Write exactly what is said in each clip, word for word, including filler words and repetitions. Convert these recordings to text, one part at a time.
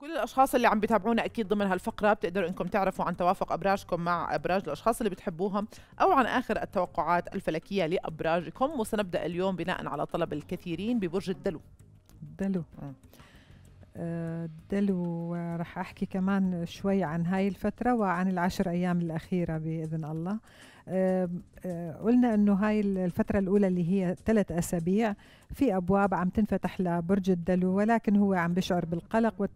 كل الاشخاص اللي عم بيتابعونا اكيد ضمن هالفقره بتقدروا انكم تعرفوا عن توافق ابراجكم مع ابراج الاشخاص اللي بتحبوهم او عن اخر التوقعات الفلكيه لابراجكم. وسنبدا اليوم بناء على طلب الكثيرين ببرج الدلو. الدلو الدلو رح احكي كمان شوي عن هاي الفتره وعن العشر ايام الاخيره باذن الله. قلنا انه هاي الفتره الاولى اللي هي ثلاث اسابيع في ابواب عم تنفتح لبرج الدلو، ولكن هو عم بيشعر بالقلق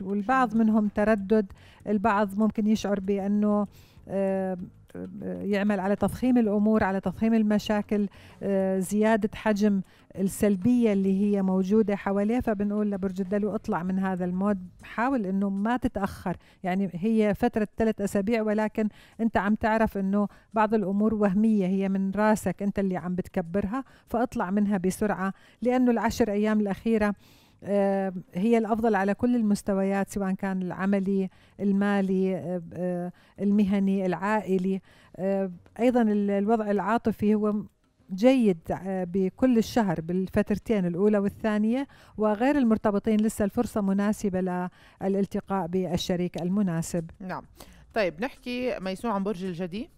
والبعض منهم تردد، البعض ممكن يشعر بانه يعمل على تضخيم الأمور، على تضخيم المشاكل، زيادة حجم السلبية اللي هي موجودة حواليه. فبنقول لبرج الدلو اطلع من هذا المود، حاول انه ما تتأخر. يعني هي فترة ثلاث أسابيع، ولكن انت عم تعرف انه بعض الأمور وهمية، هي من راسك انت اللي عم بتكبرها، فاطلع منها بسرعة، لأنه العشر أيام الأخيرة هي الأفضل على كل المستويات، سواء كان العملي، المالي، المهني، العائلي. أيضا الوضع العاطفي هو جيد بكل الشهر بالفترتين الأولى والثانية، وغير المرتبطين لسه الفرصة مناسبة للالتقاء بالشريك المناسب. نعم. طيب نحكي ميسون عن برج الجدي.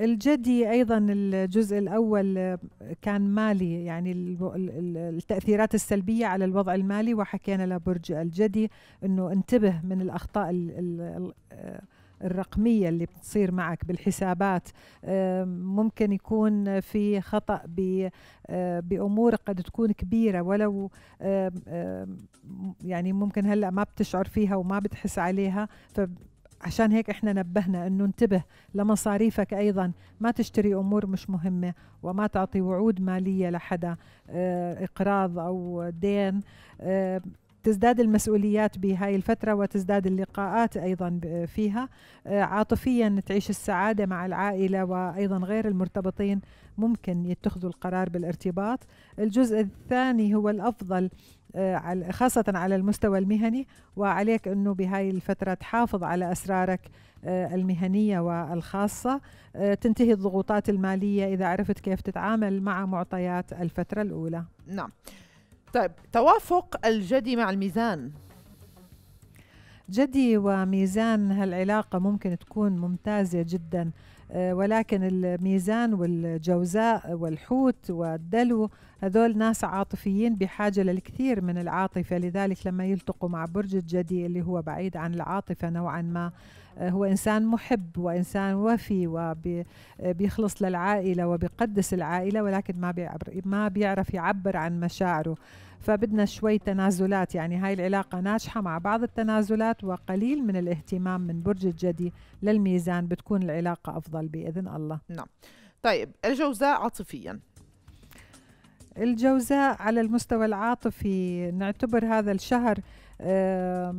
الجدي أيضا الجزء الأول كان مالي، يعني التأثيرات السلبية على الوضع المالي، وحكينا لبرج الجدي أنه انتبه من الأخطاء الرقمية اللي بتصير معك بالحسابات. ممكن يكون في خطأ بأمور قد تكون كبيرة، ولو يعني ممكن هلأ ما بتشعر فيها وما بتحس عليها. ف عشان هيك احنا نبهنا انه انتبه لمصاريفك، ايضا ما تشتري امور مش مهمة، وما تعطي وعود مالية لحدا، اه اقراض او دين. اه تزداد المسؤوليات بهاي الفترة وتزداد اللقاءات أيضا فيها. عاطفيا تعيش السعادة مع العائلة، وأيضا غير المرتبطين ممكن يتخذوا القرار بالارتباط. الجزء الثاني هو الأفضل خاصة على المستوى المهني، وعليك أنه بهاي الفترة تحافظ على أسرارك المهنية والخاصة، تنتهي الضغوطات المالية إذا عرفت كيف تتعامل مع معطيات الفترة الأولى. نعم. طيب توافق الجدي مع الميزان. جدي وميزان هالعلاقة ممكن تكون ممتازة جدا، ولكن الميزان والجوزاء والحوت والدلو هذول ناس عاطفيين بحاجة للكثير من العاطفة، لذلك لما يلتقوا مع برج الجدي اللي هو بعيد عن العاطفة نوعا ما، هو إنسان محب وإنسان وفي وبيخلص للعائلة وبيقدس العائلة، ولكن ما ما بيعرف يعبر عن مشاعره. فبدنا شوي تنازلات، يعني هاي العلاقة ناجحة مع بعض التنازلات وقليل من الاهتمام من برج الجدي للميزان، بتكون العلاقة أفضل بإذن الله. نعم. طيب الجوزاء عاطفياً. الجوزاء على المستوى العاطفي نعتبر هذا الشهر آه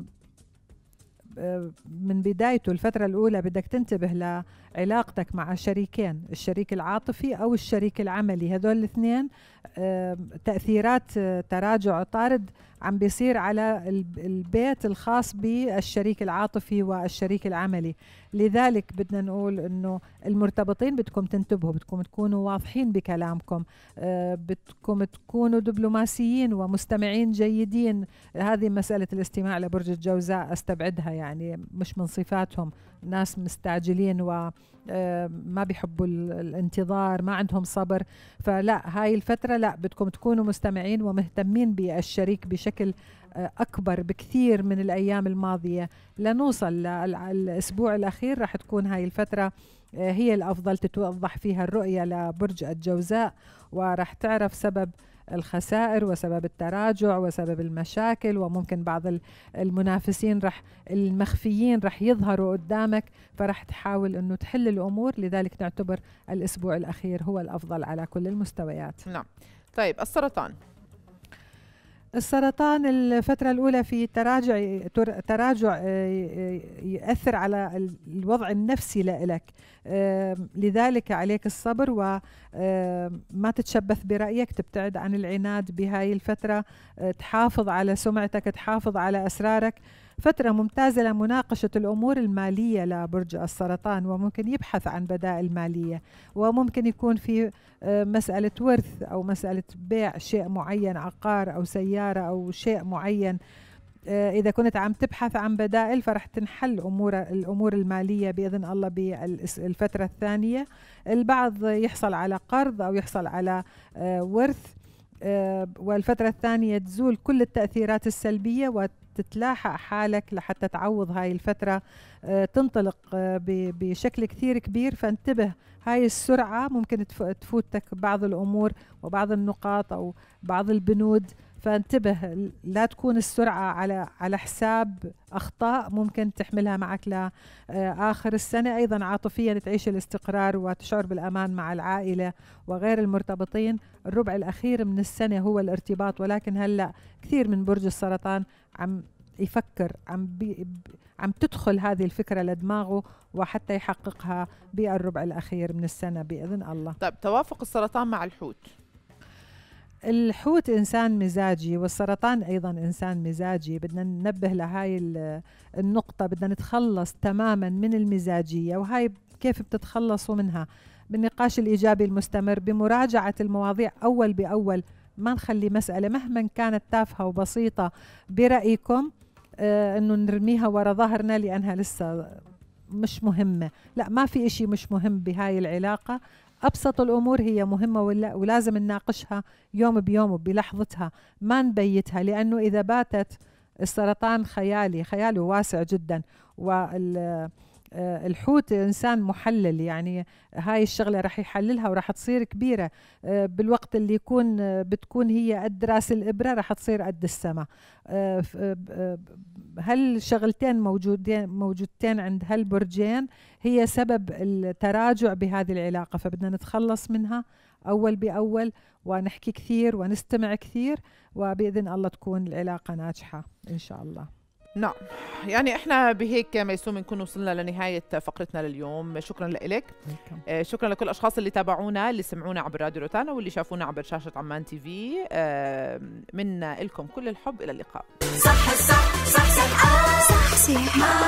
من بدايته الفترة الأولى بدك تنتبه لعلاقتك مع شريكين، الشريك العاطفي أو الشريك العملي. هذول الاثنين تأثيرات تراجع طارد عم بيصير على البيت الخاص بالشريك العاطفي والشريك العملي، لذلك بدنا نقول انه المرتبطين بدكم تنتبهوا، بدكم تكونوا واضحين بكلامكم، بدكم تكونوا دبلوماسيين ومستمعين جيدين. هذه مسألة الاستماع لبرج الجوزاء استبعدها، يعني مش من صفاتهم، ناس مستعجلين وما بيحبوا الانتظار، ما عندهم صبر. فلا، هاي الفترة لا، بدكم تكونوا مستمعين ومهتمين بالشريك بشكل أكبر بكثير من الأيام الماضية لنوصل للأسبوع الأخير. راح تكون هاي الفترة هي الأفضل تتوضح فيها الرؤية لبرج الجوزاء، وراح تعرف سبب الخسائر وسبب التراجع وسبب المشاكل، وممكن بعض المنافسين رح المخفيين رح يظهروا قدامك، فرح تحاول أنه تحل الأمور. لذلك نعتبر الأسبوع الأخير هو الأفضل على كل المستويات. نعم. طيب السرطان. السرطان الفترة الأولى في تراجع تراجع يؤثر على الوضع النفسي لإلك، لذلك عليك الصبر وما تتشبث برأيك، تبتعد عن العناد بهاي الفترة، تحافظ على سمعتك، تحافظ على أسرارك. فترة ممتازة لمناقشة الأمور المالية لبرج السرطان، وممكن يبحث عن بدائل مالية، وممكن يكون في مسألة ورث أو مسألة بيع شيء معين، عقار أو سيارة أو شيء معين. إذا كنت عم تبحث عن بدائل فرح تنحل أمور الأمور المالية بإذن الله بالفترة الثانية. البعض يحصل على قرض أو يحصل على ورث، والفترة الثانية تزول كل التأثيرات السلبية وتتلاحق حالك لحتى تعوض هاي الفترة، تنطلق بشكل كثير كبير. فانتبه، هاي السرعة ممكن تفوتك بعض الأمور وبعض النقاط أو بعض البنود، فانتبه لا تكون السرعة على على حساب أخطاء ممكن تحملها معك لآخر السنة. أيضا عاطفيا تعيش الاستقرار وتشعر بالأمان مع العائلة وغير المرتبطين. الربع الأخير من السنة هو الارتباط، ولكن هلأ كثير من برج السرطان عم يفكر، عم بي عم تدخل هذه الفكرة لدماغه وحتى يحققها بالربع الأخير من السنة بإذن الله. طيب، توافق السرطان مع الحوت. الحوت إنسان مزاجي والسرطان أيضا إنسان مزاجي، بدنا ننبه لهاي النقطة، بدنا نتخلص تماما من المزاجية. وهاي كيف بتتخلصوا منها؟ بالنقاش الإيجابي المستمر، بمراجعة المواضيع أول بأول، ما نخلي مسألة مهما كانت تافهة وبسيطة برأيكم آه أنه نرميها ورا ظهرنا لأنها لسه مش مهمة. لا، ما في إشي مش مهم بهاي العلاقة، أبسط الأمور هي مهمة ولازم نناقشها يوم بيوم وبلحظتها، ما نبيتها، لأنه إذا باتت السرطان خيالي، خياله واسع جدا، والحوت إنسان محلل، يعني هاي الشغلة رح يحللها ورح تصير كبيرة. بالوقت اللي يكون بتكون هي قد راس الإبرة رح تصير قد السما. هل شغلتين موجودين موجودتين عند هالبرجين هي سبب التراجع بهذه العلاقة، فبدنا نتخلص منها أول بأول ونحكي كثير ونستمع كثير، وبإذن الله تكون العلاقة ناجحة إن شاء الله. نعم، يعني احنا بهيك ميسون بنكون وصلنا لنهاية فقرتنا لليوم. شكرا لك، آه شكرا لكل الأشخاص اللي تابعونا، اللي سمعونا عبر راديو روتانا، واللي شافونا عبر شاشة عمان تي في. آه منا لكم كل الحب، إلى اللقاء. صح صح صح صح صح صح صح.